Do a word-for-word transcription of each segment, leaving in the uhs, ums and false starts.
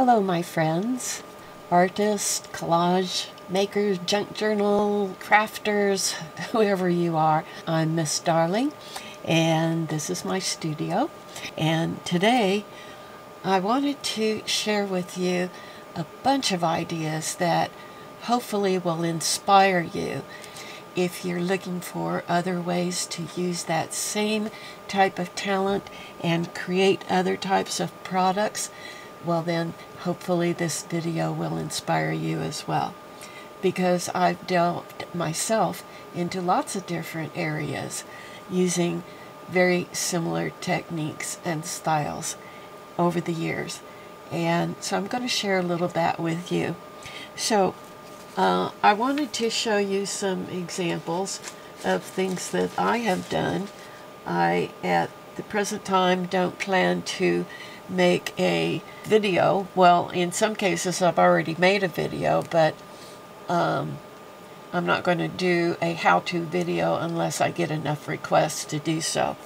Hello my friends, artists, collage makers, junk journal, crafters, whoever you are. I'm Miss Darling and this is my studio, and today I wanted to share with you a bunch of ideas that hopefully will inspire you if you're looking for other ways to use that same type of talent and create other types of products. Well then, hopefully this video will inspire you as well, because I've delved myself into lots of different areas using very similar techniques and styles over the years. And so I'm going to share a little bit with you. So uh, I wanted to show you some examples of things that I have done. I, at the present time, don't plan to make a video. Well, in some cases I've already made a video, but um, I'm not going to do a how-to video unless I get enough requests to do so.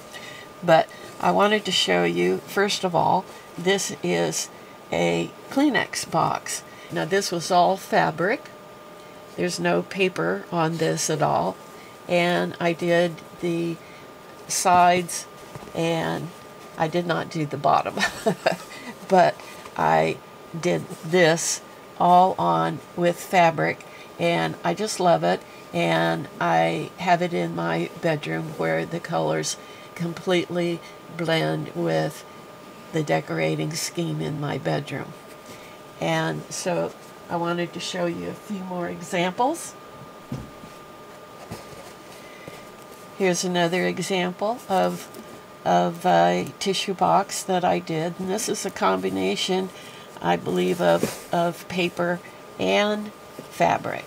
But I wanted to show you, first of all, this is a Kleenex box. Now this was all fabric. There's no paper on this at all. And I did the sides and I did not do the bottom, but I did this all on with fabric, and I just love it, and I have it in my bedroom where the colors completely blend with the decorating scheme in my bedroom. And so I wanted to show you a few more examples. Here's another example of of a tissue box that I did, and this is a combination, I believe, of, of paper and fabric.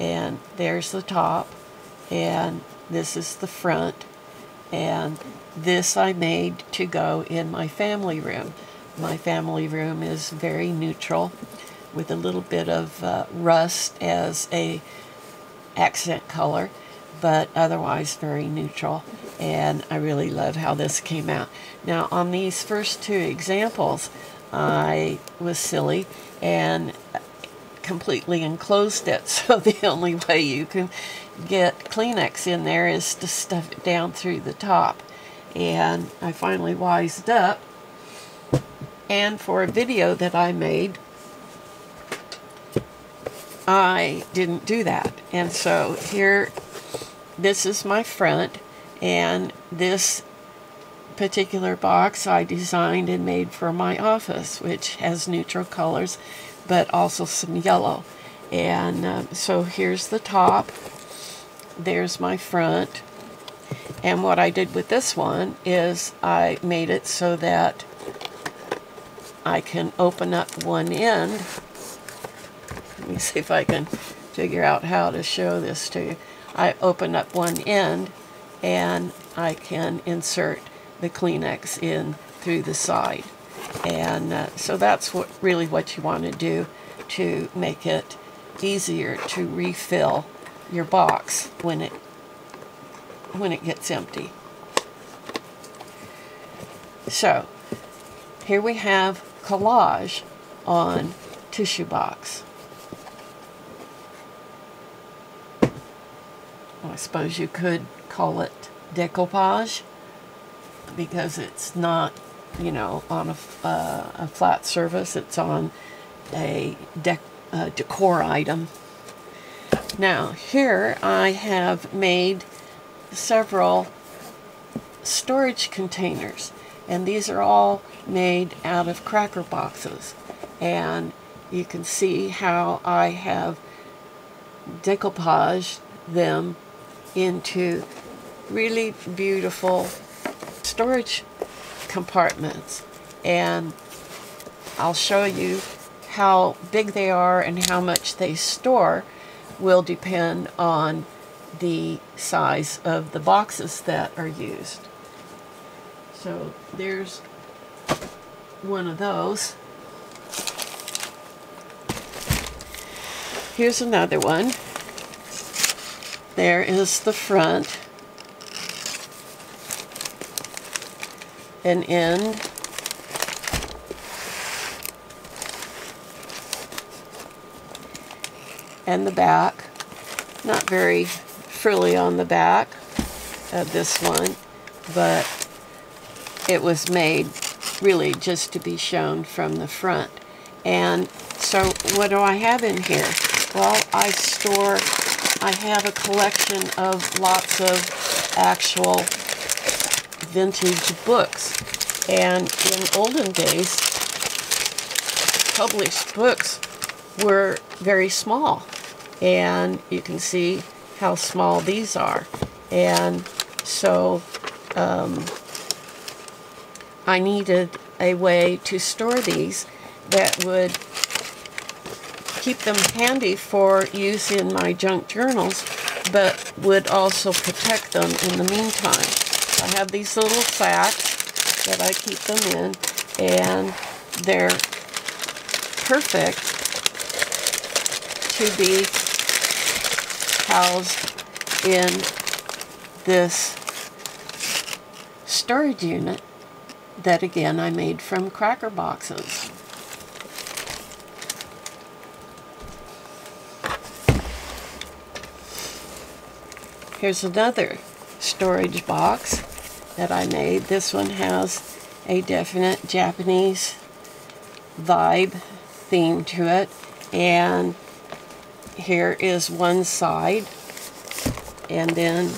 And there's the top, and this is the front, and this I made to go in my family room. My family room is very neutral with a little bit of uh, rust as a accent color, but otherwise very neutral, and I really love how this came out. Now on these first two examples, I was silly and completely enclosed it, so the only way you can get Kleenex in there is to stuff it down through the top. And I finally wised up, and for a video that I made, I didn't do that. And so here, this is my front, and this particular box I designed and made for my office, which has neutral colors but also some yellow. And um, so here's the top, there's my front, and what I did with this one is I made it so that I can open up one end. Let me see if I can figure out how to show this to you. I open up one end and I can insert the Kleenex in through the side. And uh, so that's what really what you want to do to make it easier to refill your box when it when it gets empty. So here we have collage on tissue box. I suppose you could call it decoupage, because it's not, you know, on a, uh, a flat surface. It's on a dec uh, decor item. Now here I have made several storage containers, and these are all made out of cracker boxes. And you can see how I have decoupaged them into really beautiful storage compartments, and I'll show you how big they are and how much they store will depend on the size of the boxes that are used. So there's one of those. Here's another one. There is the front, an end, and the back. Not very frilly on the back of this one, but it was made really just to be shown from the front. And so what do I have in here? Well, I store, I have a collection of lots of actual vintage books. And in olden days, published books were very small. And you can see how small these are. And so um, I needed a way to store these that would keep them handy for use in my junk journals, but would also protect them in the meantime. I have these little sacks that I keep them in, and they're perfect to be housed in this storage unit that, again, I made from cracker boxes. Here's another storage box that I made. This one has a definite Japanese vibe theme to it. And here is one side. And then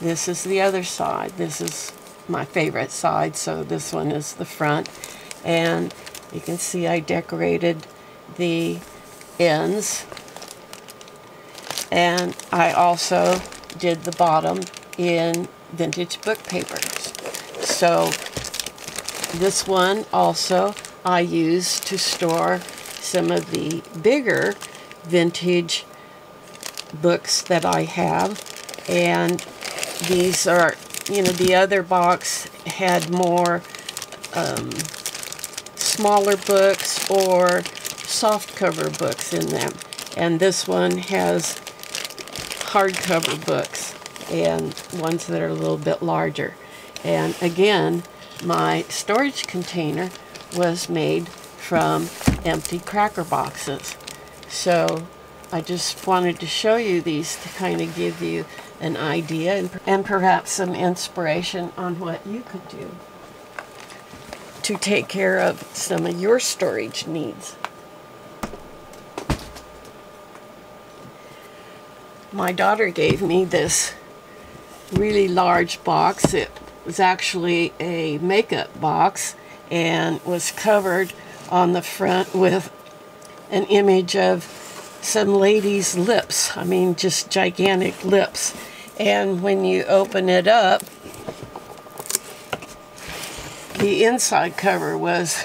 this is the other side. This is my favorite side, so this one is the front. And you can see I decorated the ends. And I also did the bottom in vintage book papers. So this one also I use to store some of the bigger vintage books that I have. And these are, you know, the other box had more um, smaller books or softcover books in them. And this one has hardcover books and ones that are a little bit larger. And again, my storage container was made from empty cracker boxes. So I just wanted to show you these to kind of give you an idea and, and perhaps some inspiration on what you could do to take care of some of your storage needs. My daughter gave me this really large box. It was actually a makeup box and was covered on the front with an image of some lady's lips. I mean, just gigantic lips. And when you open it up, the inside cover was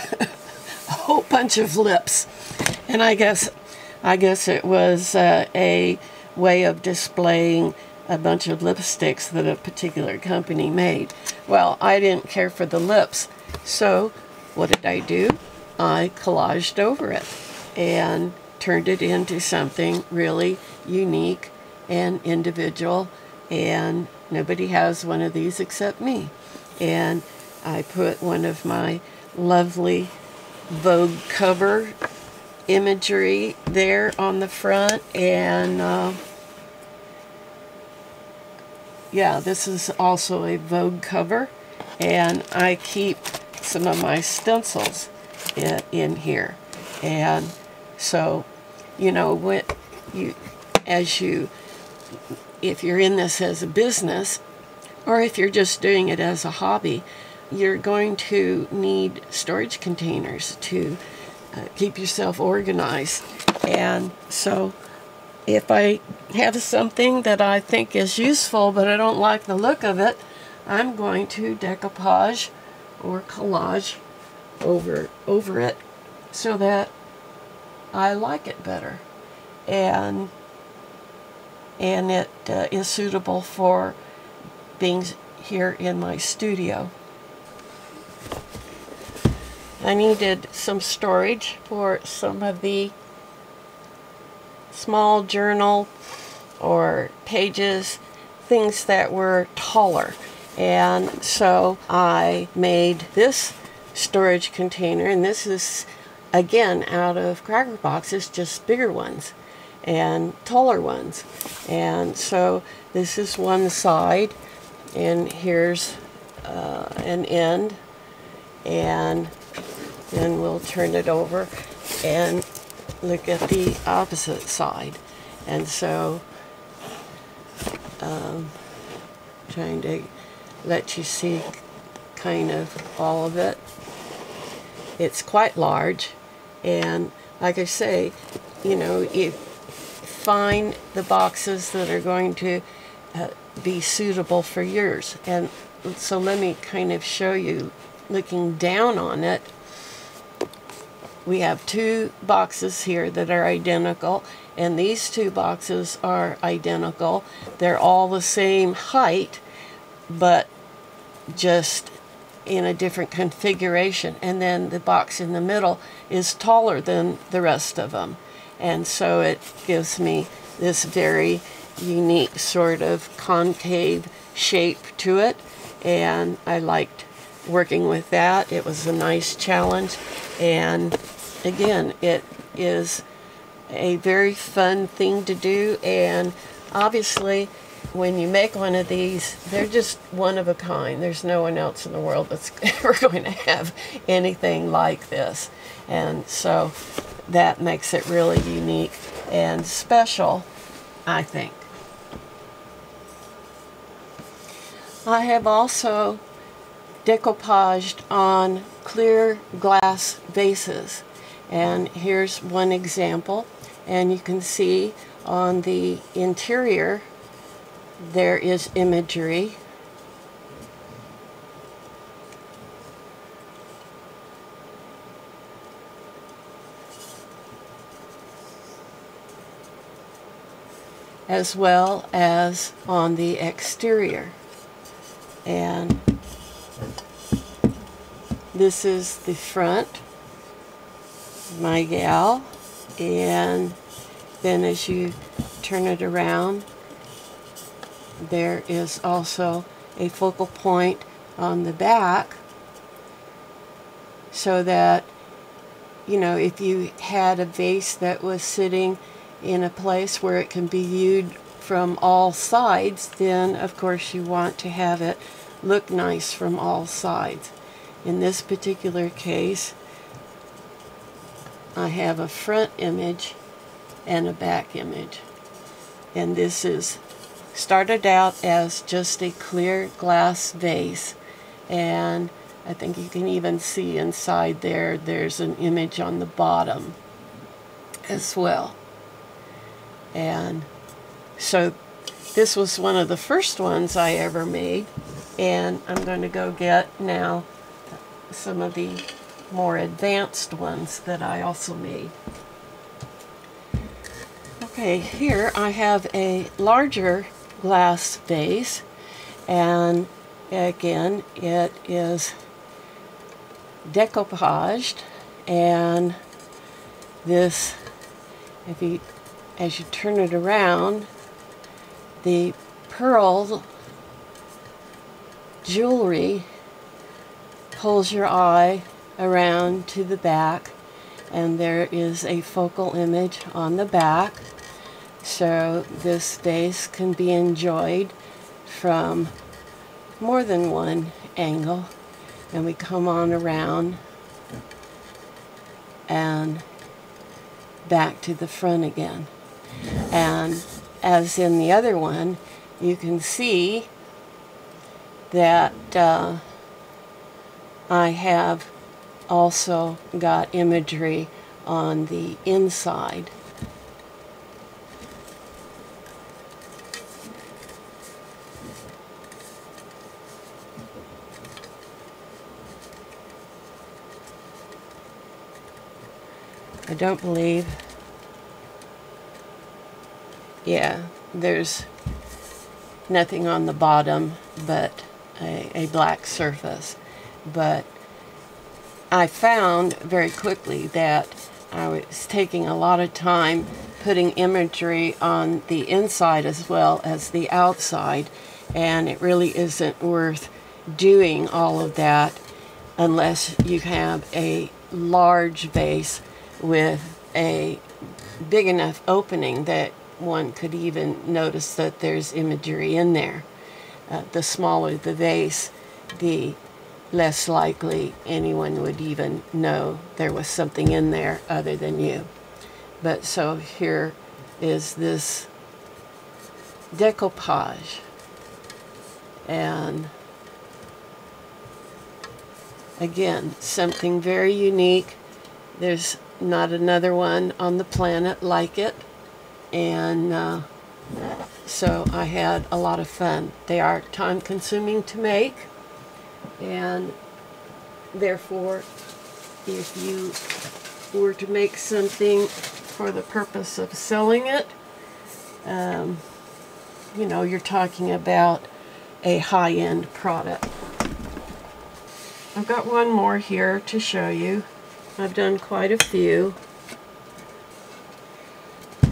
a whole bunch of lips. And I guess, I guess it was uh, a way of displaying a bunch of lipsticks that a particular company made. Well, I didn't care for the lips. So what did I do? I collaged over it and turned it into something really unique and individual, and nobody has one of these except me. And I put one of my lovely Vogue cover imagery there on the front, and uh, yeah, this is also a Vogue cover, and I keep some of my stencils in, in here. And so, you know, when you, as you, if you're in this as a business, or if you're just doing it as a hobby, you're going to need storage containers to uh, keep yourself organized. And so, if I have something that I think is useful, but I don't like the look of it, I'm going to decoupage or collage over over it so that I like it better, and and it uh, is suitable for being here in my studio. I needed some storage for some of the small journal or pages, things that were taller, and so I made this storage container, and this is, again, out of cracker boxes, just bigger ones. and taller ones. And so this is one side, and here's uh, an end, and then we'll turn it over and look at the opposite side. And so um, trying to let you see kind of all of it. It's quite large, and like I say, you know, you find the boxes that are going to uh, be suitable for yours. And so let me kind of show you, looking down on it, we have two boxes here that are identical, and these two boxes are identical. They're all the same height, but just in a different configuration. And then the box in the middle is taller than the rest of them. And so it gives me this very unique sort of concave shape to it, and I liked working with that. It was a nice challenge, and again, it is a very fun thing to do. And obviously when you make one of these, they're just one of a kind. There's no one else in the world that's ever going to have anything like this, and so that makes it really unique and special, I think. I have also decoupaged on clear glass vases, and here's one example. And you can see on the interior there is imagery, as well as on the exterior. And this is the front, my gal, and then as you turn it around, there is also a focal point on the back, so that, you know, if you had a vase that was sitting in a place where it can be viewed from all sides, then of course you want to have it look nice from all sides. In this particular case, I have a front image and a back image, and this is started out as just a clear glass vase, and I think you can even see inside there there's an image on the bottom as well. And so this was one of the first ones I ever made, and I'm going to go get now some of the more advanced ones that I also made. Okay, here I have a larger glass vase, and again it is decoupaged, and this, if you as you turn it around, the pearl jewelry pulls your eye around to the back, and there is a focal image on the back. So this vase can be enjoyed from more than one angle. And we come on around and back to the front again. And as in the other one, you can see that uh, I have also got imagery on the inside. I don't believe, yeah, there's nothing on the bottom but a, a black surface. But I found very quickly that I was taking a lot of time putting imagery on the inside as well as the outside, and it really isn't worth doing all of that unless you have a large vase with a big enough opening that one could even notice that there's imagery in there. Uh, the smaller the vase, the less likely anyone would even know there was something in there other than you. But so here is this decoupage, and again, something very unique. There's not another one on the planet like it, and uh, so I had a lot of fun. They are time-consuming to make, and therefore if you were to make something for the purpose of selling it, um, you know, you're talking about a high-end product. I've got one more here to show you. I've done quite a few.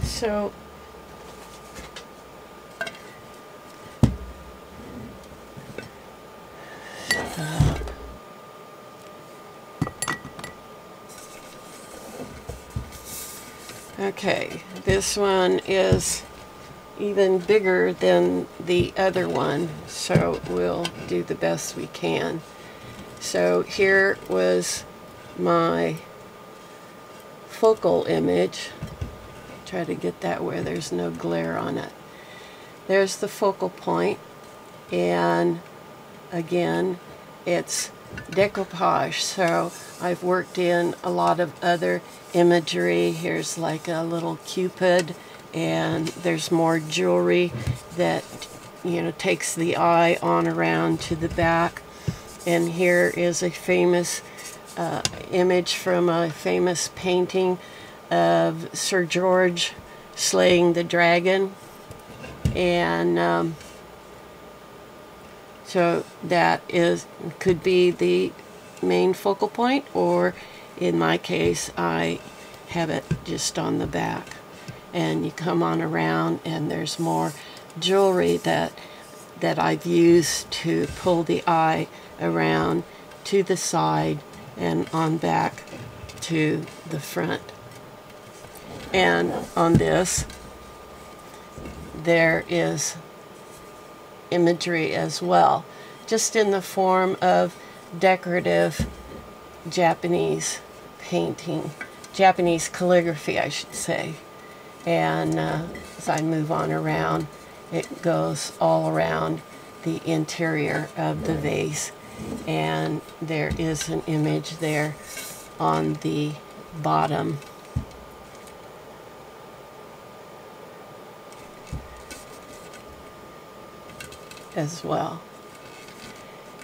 So uh, okay, this one is even bigger than the other one, so we'll do the best we can. So here was my focal image. Try to get that where there's no glare on it. There's the focal point, and again it's decoupage, so I've worked in a lot of other imagery. Here's like a little Cupid, and there's more jewelry that, you know, takes the eye on around to the back. And here is a famous uh, image from a famous painting of Sir George slaying the dragon, and um, so that is could be the main focal point, or in my case I have it just on the back. And you come on around and there's more jewelry that that I've used to pull the eye around to the side and on back to the front. And on this there is imagery as well, just in the form of decorative Japanese painting, Japanese calligraphy I should say. And uh, as I move on around, it goes all around the interior of the vase, and there is an image there on the bottom. As well.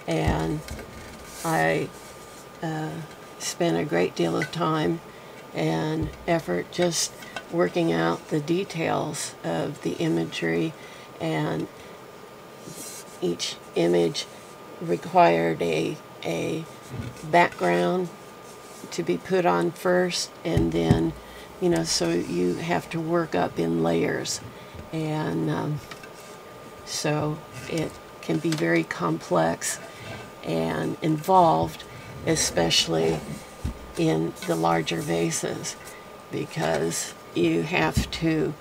And I uh, spent a great deal of time and effort just working out the details of the imagery, and each image required a, a background to be put on first, and then, you know, so you have to work up in layers, and um, so it can be very complex and involved, especially in the larger vases, because you have to,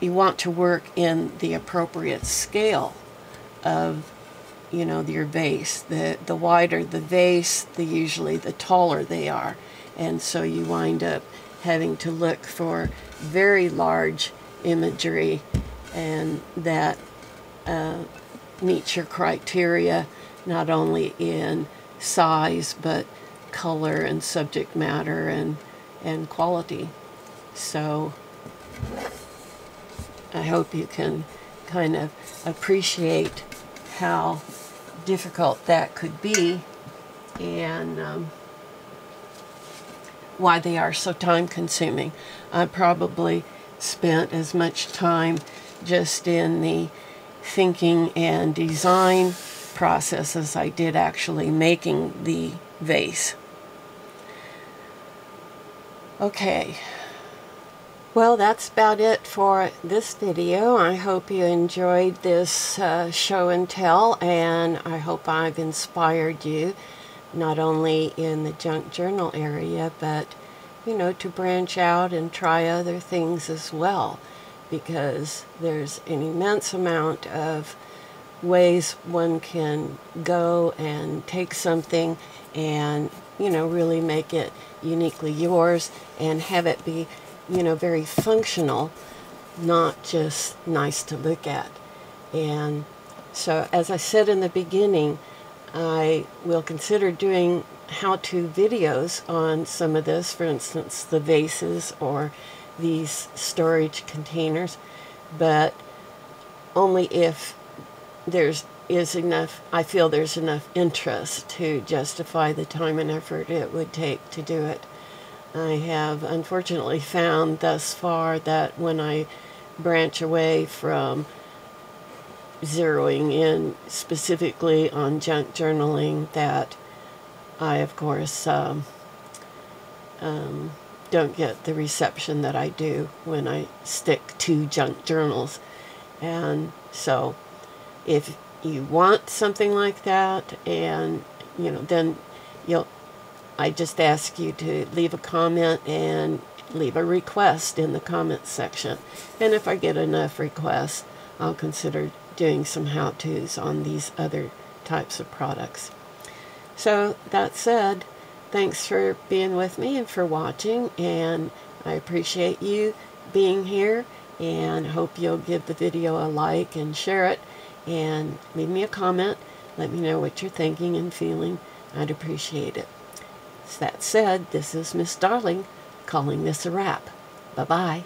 you want to work in the appropriate scale of, you know, your vase. The, the wider the vase, the usually the taller they are. And so you wind up having to look for very large imagery and that uh, meets your criteria, not only in size, but color and subject matter and and quality. So I hope you can kind of appreciate how difficult that could be, and um, why they are so time consuming. I probably spent as much time just in the thinking and design process as I did actually making the vase. Okay, well, that's about it for this video. I hope you enjoyed this uh, show and tell, and I hope I've inspired you, not only in the junk journal area, but, you know, to branch out and try other things as well, because there's an immense amount of ways one can go and take something and, you know, really make it uniquely yours and have it be, you know, very functional, not just nice to look at. And so, as I said in the beginning, I will consider doing how-to videos on some of this, for instance the vases or these storage containers, but only if there's is enough, I feel there's enough interest to justify the time and effort it would take to do it. I have unfortunately found thus far that when I branch away from zeroing in specifically on junk journaling, that I of course um, um, don't get the reception that I do when I stick to junk journals. And so if you want something like that, and you know, then you'll I just ask you to leave a comment and leave a request in the comments section, and if I get enough requests, I'll consider doing some how-tos on these other types of products. So that said, thanks for being with me and for watching, and I appreciate you being here, and hope you'll give the video a like and share it, and leave me a comment. Let me know what you're thinking and feeling. I'd appreciate it. So that said, this is Miss Darling calling this a wrap. Bye-bye.